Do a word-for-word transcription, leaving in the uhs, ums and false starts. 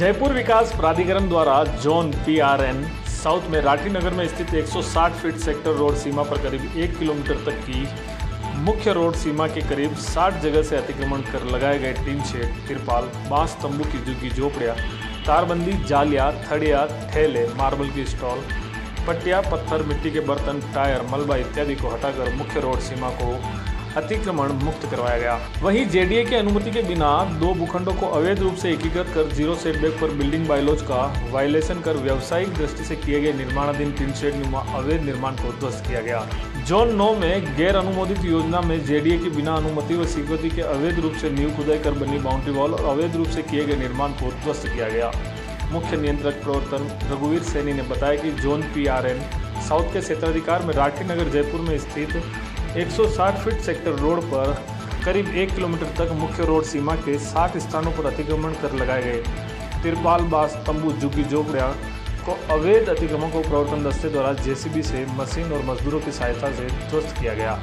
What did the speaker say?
जयपुर विकास प्राधिकरण द्वारा zone P R N south में राठी नगर में स्थित एक सौ साठ फीट सेक्टर रोड सीमा पर करीब एक किलोमीटर तक की मुख्य रोड सीमा के करीब साठ जगह से अतिक्रमण कर लगाए गए टीन शेड, तिरपाल, बांस तंबू की झोपड़ियाँ, तारबंदी, जालियाँ, थड़िया, ठेले, मार्बल की स्टॉल, पट्टिया, पत्थर, मिट्टी के बर्तन, टायर, मलबा इत्यादि को हटाकर मुख्य रोड सीमा को अतिक्रमण मुक्त करवाया गया। वहीं जेडीए की अनुमति के बिना दो भूखंडों को अवैध रूप से एकीकृत कर जीरो सेटबैक पर बिल्डिंग बायलॉज का वायलेशन कर व्यावसायिक दृष्टि से किए गए निर्माणाधीन टीन शेड नुमा अवैध निर्माण को ध्वस्त किया गया। जोन नौ में गैर अनुमोदित योजना में जेडीए की बिना अनुमति व स्वीकृति के अवैध रूप से नींव खुदाई कर बनी बाउंड्री वॉल और अवैध रूप से किए गए निर्माण को ध्वस्त किया गया। मुख्य नियंत्रक प्रवर्तन रघुवीर सैनी ने बताया कि zone P R N south के क्षेत्राधिकार में राठी नगर जयपुर में स्थित एक सौ साठ फीट सेक्टर रोड पर करीब एक किलोमीटर तक मुख्य रोड सीमा के साठ स्थानों पर अतिक्रमण कर लगाए गए तिरपाल, बांस, तंबू, झुग्गी झोपड़ियाँ को अवैध अतिक्रमण को प्रवर्तन दस्ते द्वारा जे सी बी से मशीन और मजदूरों की सहायता से ध्वस्त किया गया।